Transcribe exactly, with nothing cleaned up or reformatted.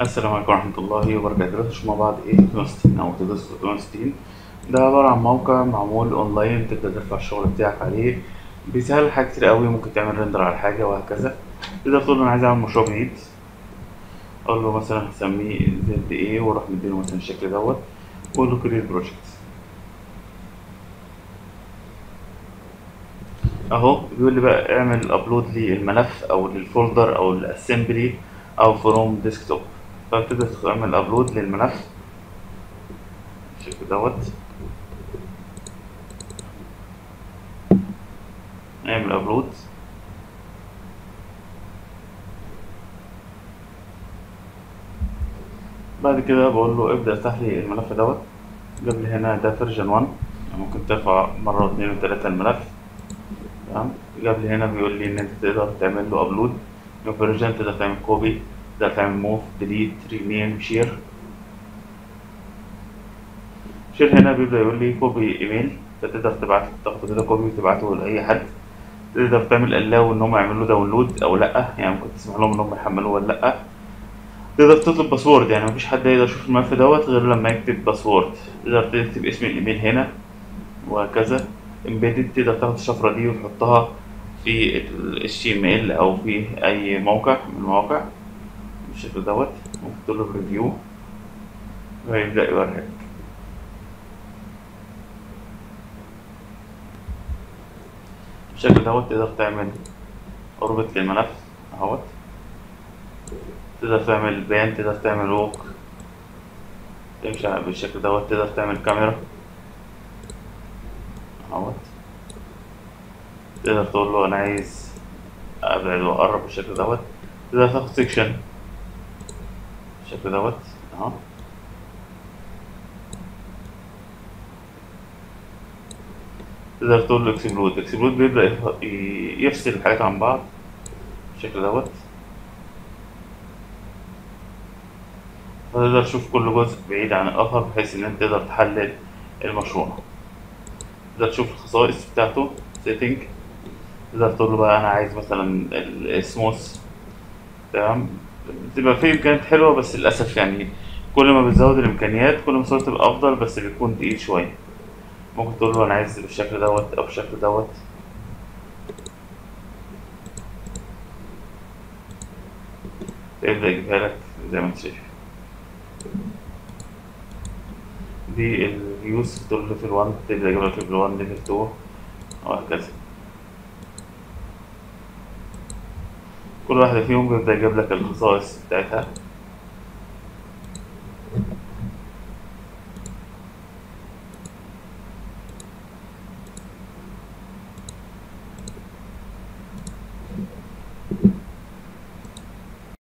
السلام عليكم ورحمة الله وبركاته. دلوقتي مع بعض ايه دونستين او دونستين. ده عبارة عن موقع معمول اونلاين تبدأ ترفع الشغل بتاعك عليه، بيسهل حاجة كتير قوي. ممكن تعمل رندر على حاجة وهكذا. تقدر تقول له انا عايز اعمل مشروع جديد، اقول له مثلا هسميه زد ايه، واروح مديله مثلا الشكل دوت، واقول له كريت بروجكت. اهو بيقول لي بقى اعمل ابلود للملف او للفولدر او الاسمبلي او فروم ديسكتوب. فبتبدأ تعمل ابلود للملف بالشكل دوت، اعمل ابلود. بعد كده بقول له ابدأ افتح لي الملف دوت. جاب لي هنا ده فيرجن واحد، يعني ممكن ترفع مرة واثنين وثلاثة الملف. تمام، جاب لي هنا بيقول لي ان انت تقدر تعمل له ابلود من فيرجن، تقدر تعمل كوبي، تقدر تعمل موف، ديليت، رينيم، شير. شير هنا بيبدأ يقول لي كوبي ايميل، فتقدر تبعت تاخد كده كوبي وتبعته لأي حد. تقدر تعمل الاو ان هم يعملوا داونلود او لأ، يعني ممكن تسمح لهم ان هم يحملوه ولا لأ. تقدر تطلب باسورد، يعني مفيش حد يقدر يشوف الملف دوت غير لما يكتب باسورد. تقدر تكتب اسم الايميل هنا وهكذا. امبيدد تقدر تاخد الشفرة دي وتحطها في ال إتش تي إم إل او في اي موقع من المواقع بالشكل دوت. ممكن تقول له بريفيو وهيبدأ يوريك. بالشكل دوت تقدر تعمل أوربت للملف اهوت، تقدر تعمل بيان، تقدر تعمل ووك، تمشي بالشكل دوت. تقدر تعمل كاميرا اهوت، تقدر تقول له انا عايز ابعد واقرب بالشكل دوت. تقدر تاخد سيكشن بالشكل دوت اهو. تقدر تقول له اكسبلود. اكسبلود بيبدأ يفصل الحاجات عن بعض بالشكل دوت. فتقدر تشوف كل جزء بعيد عن الآخر بحيث إن أنت تقدر تحلل المشروع. تقدر تشوف الخصائص بتاعته سيتنج. تقدر تقول له بقى أنا عايز مثلا السموث. تمام، بتبقى فيه إمكانيات حلوة، بس للأسف يعني كل ما بتزود الإمكانيات كل ما صورته تبقى أفضل، بس بيكون تقيل شوية. ممكن تقول له أنا عايز بالشكل دوت أو بالشكل دوت. يبدأ يجيبها لك زي ما أنت شايف. دي الفيوز دول ليفل واحد، تبدأ تجيب لك ليفل واحد، ليفل اتنين وهكذا. كل واحدة فيهم بيبدأ يجيب لك الخصائص بتاعتها.